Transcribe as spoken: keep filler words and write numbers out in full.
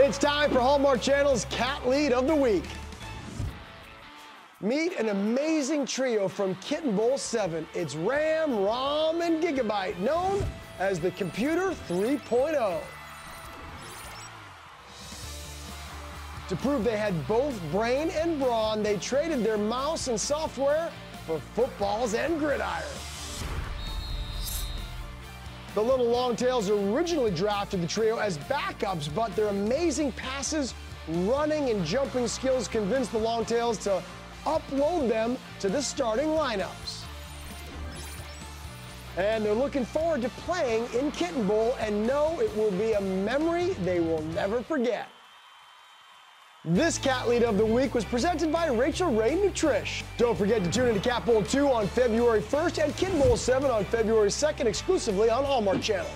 It's time for Hallmark Channel's Cat-Lete of the Week. Meet an amazing trio from Kitten Bowl seven. It's RAM, ROM, and Gigabyte, known as the Computer three point oh. To prove they had both brain and brawn, they traded their mouse and software for footballs and gridiron. The Little Longtails originally drafted the trio as backups, but their amazing passes, running, and jumping skills convinced the Longtails to upload them to the starting lineups. And they're looking forward to playing in Kitten Bowl, and know it will be a memory they will never forget. This Cat-Lete of the Week was presented by Rachael Ray Nutrish. Don't forget to tune into Cat Bowl two on February first and Kitten Bowl seven on February second, exclusively on Hallmark Channel.